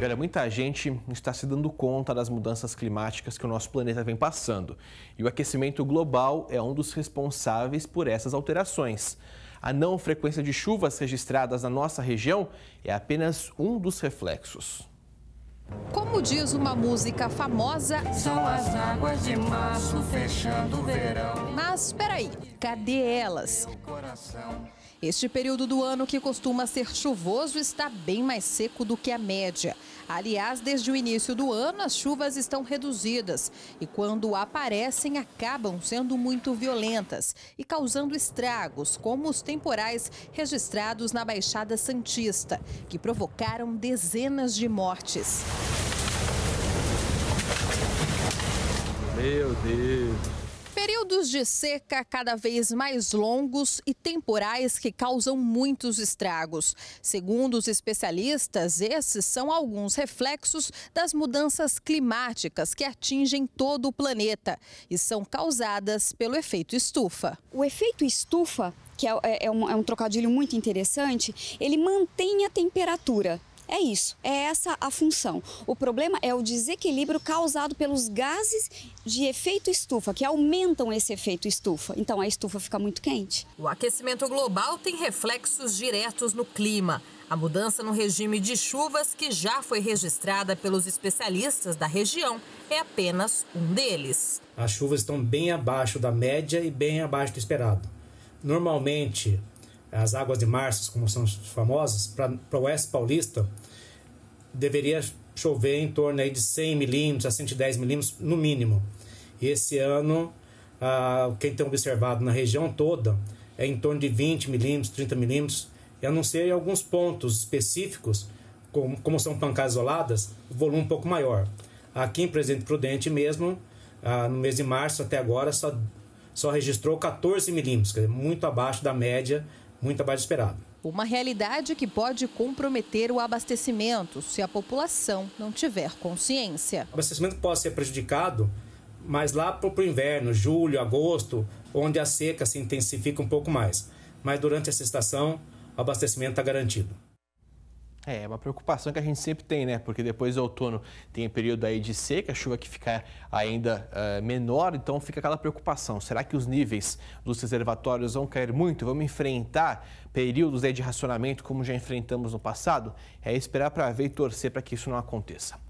E olha, muita gente está se dando conta das mudanças climáticas que o nosso planeta vem passando. E o aquecimento global é um dos responsáveis por essas alterações. A não frequência de chuvas registradas na nossa região é apenas um dos reflexos. Como diz uma música famosa, são as águas de março fechando o verão. Mas espera aí, cadê elas? Este período do ano, que costuma ser chuvoso, está bem mais seco do que a média. Aliás, desde o início do ano, as chuvas estão reduzidas e quando aparecem, acabam sendo muito violentas e causando estragos, como os temporais registrados na Baixada Santista, que provocaram dezenas de mortes. Meu Deus! Períodos de seca cada vez mais longos e temporais que causam muitos estragos. Segundo os especialistas, esses são alguns reflexos das mudanças climáticas que atingem todo o planeta e são causadas pelo efeito estufa. O efeito estufa, que é um trocadilho muito interessante, ele mantém a temperatura. É isso, é essa a função. O problema é o desequilíbrio causado pelos gases de efeito estufa, que aumentam esse efeito estufa. Então a estufa fica muito quente. O aquecimento global tem reflexos diretos no clima. A mudança no regime de chuvas, que já foi registrada pelos especialistas da região, é apenas um deles. As chuvas estão bem abaixo da média e bem abaixo do esperado. Normalmente, as águas de março, como são famosas, para o oeste paulista, deveria chover em torno aí de 100 milímetros a 110 milímetros no mínimo. E esse ano, quem tem observado na região toda, é em torno de 20 milímetros, 30 milímetros, e a não ser em alguns pontos específicos, como são pancadas isoladas, o volume um pouco maior. Aqui em Presidente Prudente mesmo, no mês de março até agora, só registrou 14 milímetros, quer dizer, muito abaixo da média, muito abaixo do esperado. Uma realidade que pode comprometer o abastecimento, se a população não tiver consciência. O abastecimento pode ser prejudicado, mas lá para o inverno, julho, agosto, onde a seca se intensifica um pouco mais. Mas durante essa estação, o abastecimento está garantido. É uma preocupação que a gente sempre tem, né? Porque depois do outono tem um período aí de seca, a chuva que fica ainda menor, então fica aquela preocupação. Será que os níveis dos reservatórios vão cair muito? Vamos enfrentar períodos aí de racionamento como já enfrentamos no passado? É esperar para ver e torcer para que isso não aconteça.